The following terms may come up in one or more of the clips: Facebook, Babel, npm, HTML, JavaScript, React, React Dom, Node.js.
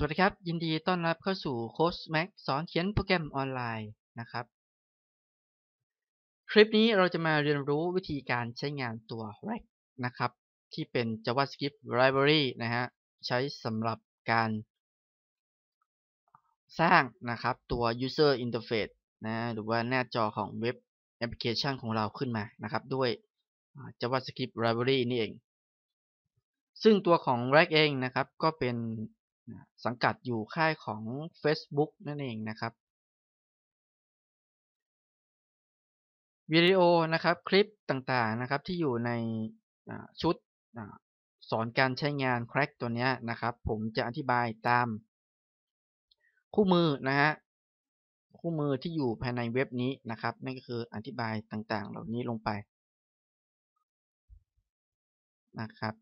สวัสดีครับยินดีต้อนรับเข้าสู่โค้ชแม็กสอนเขียนโปรแกรมออนไลน์นะครับคลิปนี้เราจะมาเรียนรู้วิธีการใช้งานตัว React นะครับที่เป็น JavaScript Library นะฮะใช้สำหรับการสร้างนะครับตัว User Interface นะหรือว่าหน้าจอของเว็บแอปพลิเคชันของเราขึ้นมานะครับด้วย JavaScript Library นี่เองซึ่งตัวของ React เองนะครับก็เป็นสังกัดอยู่ค่ายของ Facebook นั่นเองนะครับวิดีโอนะครับคลิปต่างๆนะครับที่อยู่ในชุดสอนการใช้งาน React ตัวนี้นะครับผมจะอธิบายตามคู่มือนะฮะคู่มือที่อยู่ภายในเว็บนี้นะครับนั่นก็คืออธิบายต่างๆเหล่านี้ลงไปนะครับ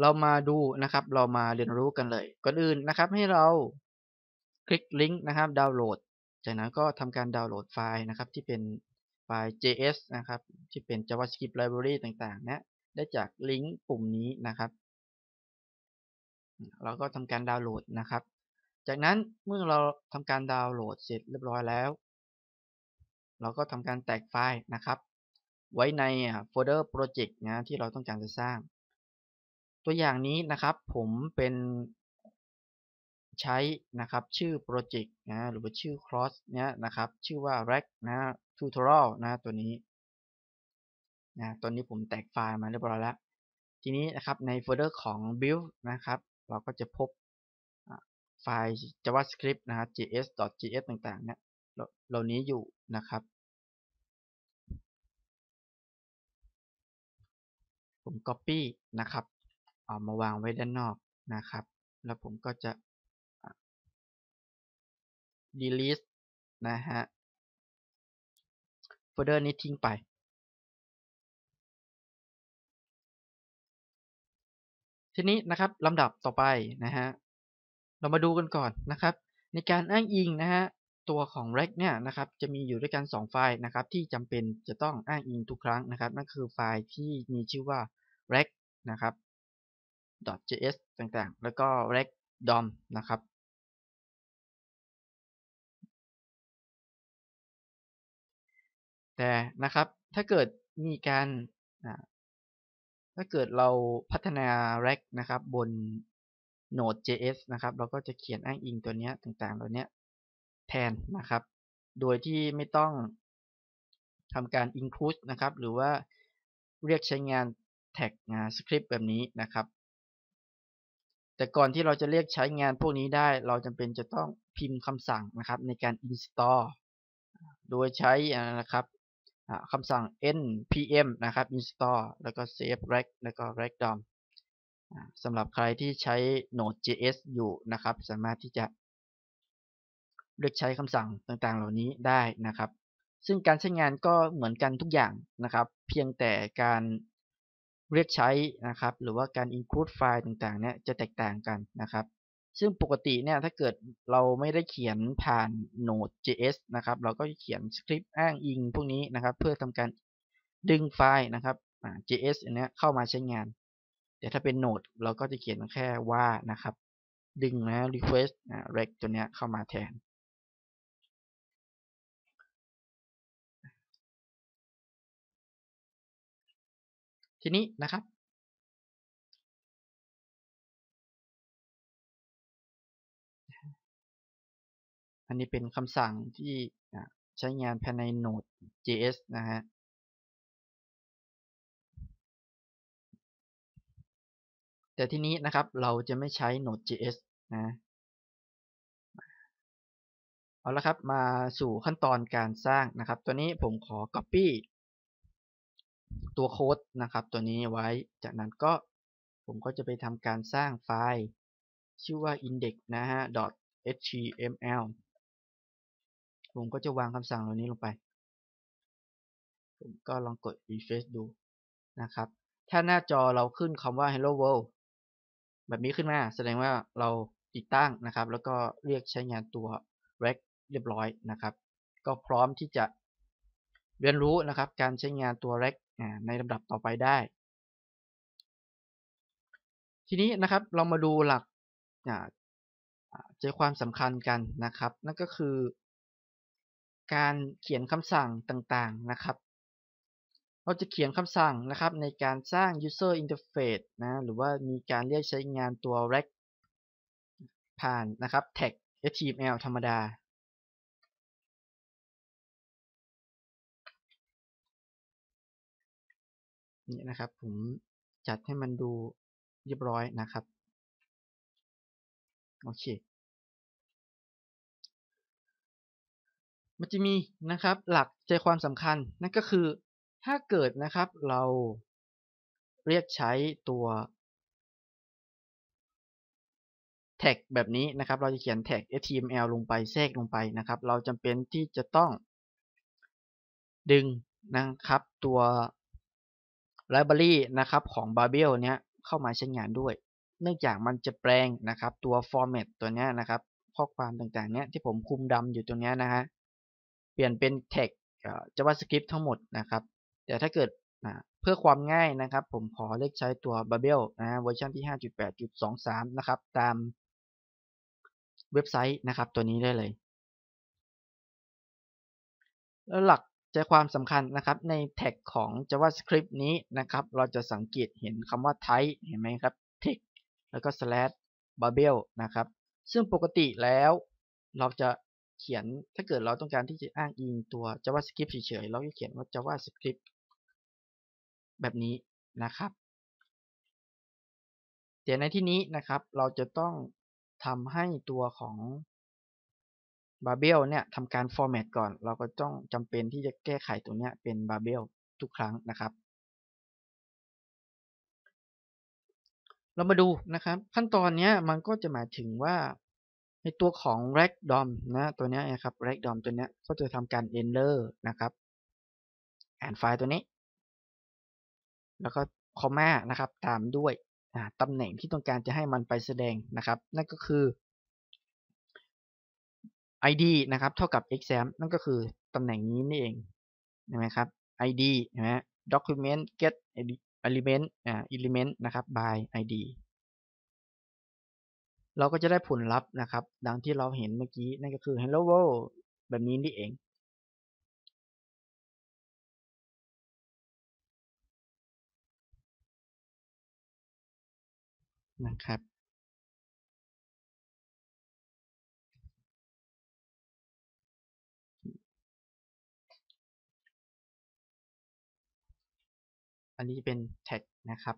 เรามาดูนะครับเรามาเรียนรู้กันเลยก่อนอื่นนะครับให้เราคลิกลิงก์นะครับดาวน์โหลดจากนั้นก็ทำการดาวน์โหลดไฟล์นะครับที่เป็นไฟล์ JS นะครับที่เป็น JavaScript Library ต่างๆนะได้จากลิงก์ปุ่มนี้นะครับเราก็ทำการดาวน์โหลดนะครับจากนั้นเมื่อเราทำการดาวน์โหลดเสร็จเรียบร้อยแล้วเราก็ทำการแตกไฟล์นะครับไว้ในโฟลเดอร์โปรเจกต์นะที่เราต้องการจะสร้างตัวอย่างนี้นะครับผมเป็นใช้นะครับชื่อโปรเจกต์นะหรือว่าชื่อคลอสเนี้ยนะครับชื่อว่า React นะ Tutorial นะตัวนี้นะตอนนี้ผมแตกไฟล์มาเรียบร้อยแล้วทีนี้นะครับในโฟลเดอร์ของ build นะครับเราก็จะพบไฟล์ JavaScript นะฮะ js.js ต่างๆเนี่ยเหล่านี้อยู่นะครับผม copy นะครับเอามาวางไว้ด้านนอกนะครับแล้วผมก็จะ delete นะฮะโฟลเดอร์นี้ทิ้งไปทีนี้นะครับลำดับต่อไปนะฮะเรามาดูกันก่อนนะครับในการอ้างอิงนะฮะตัวของ React เนี่ยนะครับจะมีอยู่ด้วยกัน2ไฟล์นะครับที่จำเป็นจะต้องอ้างอิงทุกครั้งนะครับนั่นคือไฟล์ที่มีชื่อว่า React นะครับ.js ต่างๆแล้วก็ React Dom นะครับแต่นะครับถ้าเกิดมีการถ้าเกิดเราพัฒนา React นะครับบน Node.js นะครับเราก็จะเขียนอ้างอิงตัวนี้ต่างๆตัวนี้แทนนะครับโดยที่ไม่ต้องทำการ include นะครับหรือว่าเรียกใช้งานแท็กสคริปต์แบบนี้นะครับแต่ก่อนที่เราจะเรียกใช้งานพวกนี้ได้เราจำเป็นจะต้องพิมพ์คำสั่งนะครับในการ install โดยใช้นะครับคำสั่ง npm นะครับ install แล้วก็ save react แล้วก็ react dom สำหรับใครที่ใช้ node.js อยู่นะครับสามารถที่จะเลือกใช้คำสั่งต่างๆเหล่านี้ได้นะครับซึ่งการใช้งานก็เหมือนกันทุกอย่างนะครับเพียงแต่การเรียกใช้นะครับหรือว่าการ include ไฟล์ต่างๆเนี่ยจะแตกต่างกันนะครับซึ่งปกติเนี่ยถ้าเกิดเราไม่ได้เขียนผ่าน Node.js นะครับเราก็เขียนสคริปต์อ้างอิงพวกนี้นะครับเพื่อทำการดึงไฟล์นะครับ JS อันนี้เข้ามาใช้งานแต่ถ้าเป็น Node เราก็จะเขียนแค่ว่านะครับดึงนะ request req ตัวเนี้ยเข้ามาแทนทีนี้นะครับอันนี้เป็นคำสั่งที่ใช้งานภายใน Node.js นะฮะแต่ทีนี้นะครับเราจะไม่ใช้ Node.js นะเอาละครับมาสู่ขั้นตอนการสร้างนะครับตัวนี้ผมขอ copyตัวโค้ดนะครับตัวนี้ไว้จากนั้นก็ผมก็จะไปทำการสร้างไฟล์ชื่อว่า index นะฮะ .html ผมก็จะวางคำสั่งเหล่านี้ลงไปผมก็ลองกด refresh ดูนะครับถ้าหน้าจอเราขึ้นคำว่า hello world แบบนี้ขึ้นมาแสดงว่าเราติดตั้งนะครับแล้วก็เรียกใช้งานตัว React เรียบร้อยนะครับก็พร้อมที่จะเรียนรู้นะครับการใช้งานตัว React ในลำดับต่อไปได้ ทีนี้นะครับเรามาดูหลักใจความสำคัญกันนะครับนั่นก็คือการเขียนคำสั่งต่างๆนะครับเราจะเขียนคำสั่งนะครับในการสร้าง user interface นะหรือว่ามีการเรียกใช้งานตัว React ผ่านนะครับแท็ก HTML ธรรมดานี่นะครับผมจัดให้มันดูเรียบร้อยนะครับโอเคมันจะมีนะครับหลักใจความสำคัญนั่นก็คือถ้าเกิดนะครับเราเรียกใช้ตัวแท็กแบบนี้นะครับเราจะเขียนแท็ก HTML ลงไปแทรกลงไปนะครับเราจำเป็นที่จะต้องดึงนะครับตัว library นะครับของ Babel เนี้ยเข้ามาใช้งานด้วยเนื่องจากมันจะแปลงนะครับตัว format ตัวเนี้ยนะครับข้อความต่างๆเนี้ยที่ผมคุมดำอยู่ตัวเนี้ยนะฮะเปลี่ยนเป็นแท็ก JavaScript ทั้งหมดนะครับแต่ถ้าเกิดเพื่อความง่ายนะครับผมขอเลือกใช้ตัว Babel นะเวอร์ชันที่ 5.8.23 นะครับตามเว็บไซต์นะครับตัวนี้ได้เลยแล้วหลักใจความสำคัญนะครับในแท็กของ JavaScript นี้นะครับเราจะสังเกตเห็นคำว่า type เห็นไหมครับ text แล้วก็ slash Babel นะครับซึ่งปกติแล้วเราจะเขียนถ้าเกิดเราต้องการที่จะอ้างอิงตัว JavaScript เฉยๆเราจะเขียนว่า JavaScript แบบนี้นะครับแต่ในที่นี้นะครับเราจะต้องทำให้ตัวของ Babel เนี่ยทำการ format ก่อนเราก็ต้องจำเป็นที่จะแก้ไขตัวเนี้ยเป็น Babel ทุกครั้งนะครับเรามาดูนะครับขั้นตอนเนี้ยมันก็จะหมายถึงว่าในตัวของ React Dom นะตัวนี้นะครับ React Dom ตัวนี้ก็จะทำการ enter นะครับอ่านไฟล์ตัวนี้แล้วก็ comma นะครับตามด้วยตำแหน่งที่ต้องการจะให้มันไปแสดงนะครับนั่นก็คือ id นะครับเท่ากับ exam นั่นก็คือตำแหน่งนี้นี่เองใช่ไหมครับ id ใช่ไหม document get element element นะครับ by idเราก็จะได้ผลลัพธ์นะครับดังที่เราเห็นเมื่อกี้นั่นก็คือ hello world แบบนี้นี่เองนะครับอันนี้เป็นแท็กนะครับ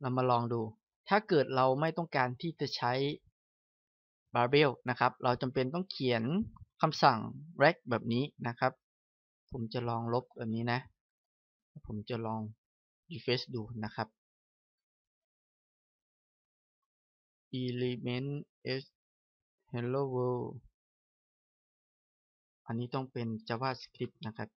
เรามาลองดูถ้าเกิดเราไม่ต้องการที่จะใช้ Babel นะครับเราจำเป็นต้องเขียนคำสั่ง React แบบนี้นะครับผมจะลองลบแบบนี้นะผมจะลอง refresh ดูนะครับ element s hello world อันนี้ต้องเป็น JavaScript นะครับ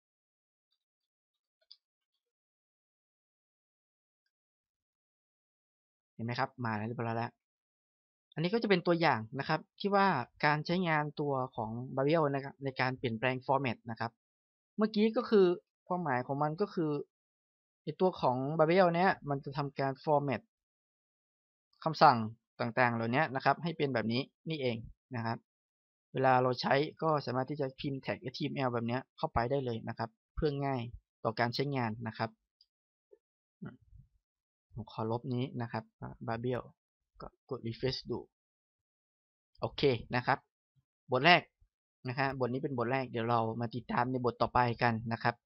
เห็นไหมครับมาแล้วเรียบร้อยแล้วอันนี้ก็จะเป็นตัวอย่างนะครับที่ว่าการใช้งานตัวของ Babel นะครับในการเปลี่ยนแปลง format นะครับเมื่อกี้ก็คือความหมายของมันก็คือในตัวของ Babel เนี้ยมันจะทำการ format คำสั่งต่างๆเหล่านี้นะครับให้เป็นแบบนี้นี่เองนะครับเวลาเราใช้ก็สามารถที่จะพิมพ์แท็ก HTML แบบนี้เข้าไปได้เลยนะครับเพื่อง่ายต่อการใช้งานนะครับผมขอลบนี้นะครับ Babel ก็กด refresh ดูโอเคนะครับบทแรกนะครับบทนี้เป็นบทแรกเดี๋ยวเรามาติดตามในบทต่อไปกันนะครับ